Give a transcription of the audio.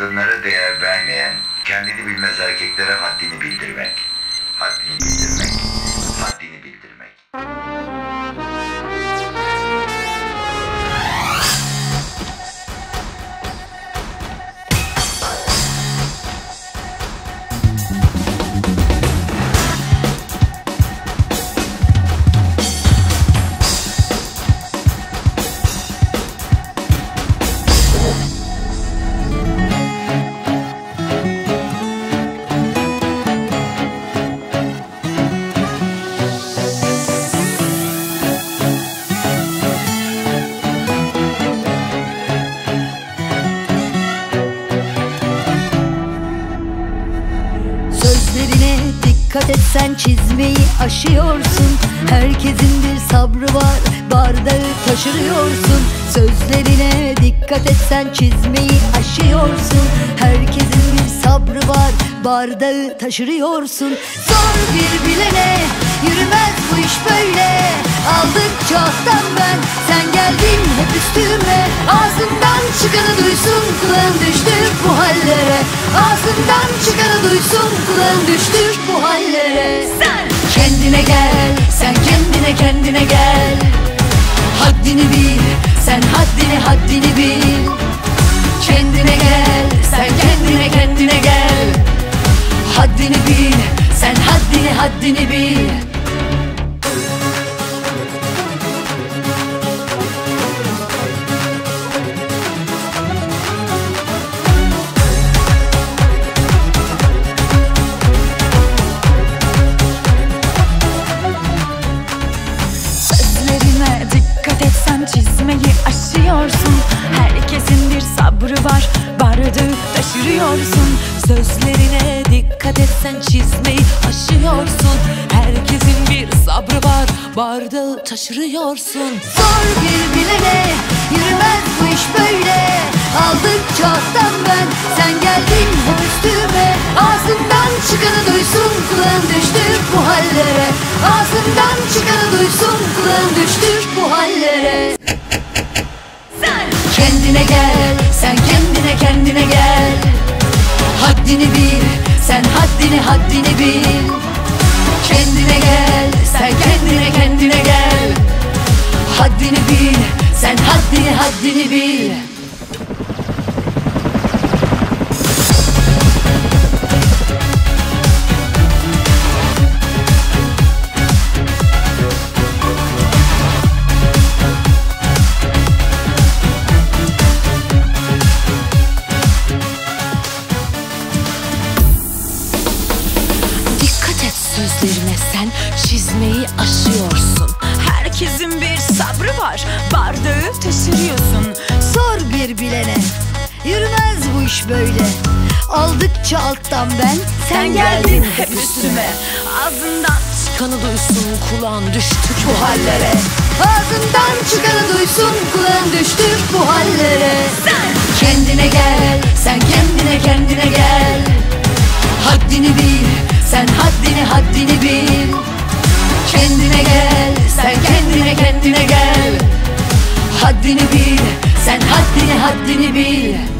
kadınlara değer vermeyen, kendini bilmez erkeklere haddini bildirmek. Haddini bildirmek. Haddini bildirmek. Dikkat et, sen çizmeyi aşıyorsun. Herkesin bir sabrı var, bardağı taşırıyorsun. Sözlerine dikkat et, sen çizmeyi aşıyorsun. Herkesin bir sabrı var, bardağı taşırıyorsun. Sor bir bilene, yürümez bu iş böyle. Aldıkça alttan ben, sen geldin hep üstüme. Ağzından çıkanı duysun, kulağın düştü bu hallere. Ağzından çıkanı duysun, kulağın düştü bu hallere. Sen kendine gel, sen kendine gel. Haddini bil, sen haddini bil. Kendine gel, sen kendine gel. Haddini bil, sen haddini bil. Çizmeyi aşıyorsun. Herkesin bir sabrı var, bardağı taşırıyorsun. Sözlerine dikkat etsen çizmeyi aşıyorsun. Herkesin bir sabrı var, bardağı taşırıyorsun. Sor bir bilene, yürümez bu iş böyle. Aldıkça alttan ben, sen geldin hep üstüme. Ağzından çıkanı duysun, kulağın düştü bu hallere. Ağzından çıkanı duysun, kulağın düştü bu hallere. Kendine gel, sen kendine gel. Haddini bil, sen haddini bil. Kendine gel, sen kendine gel. Haddini bil, sen haddini bil. Sözlerine sen çizmeyi aşıyorsun. Herkesin bir sabrı var, bardağı taşırıyorsun. Sor bir bilene, yürümez bu iş böyle. Aldıkça alttan ben, sen geldin hep üstüme. Ağzından çıkanı duysun, kulağın düştü bu hallere. Ağzından çıkanı duysun, kulağın düştü bu hallere. Sen kendine gel, sen kendine gel. Haddini bil, sen haddini bil. Kendine gel, sen kendine gel. Haddini bil, sen haddini bil.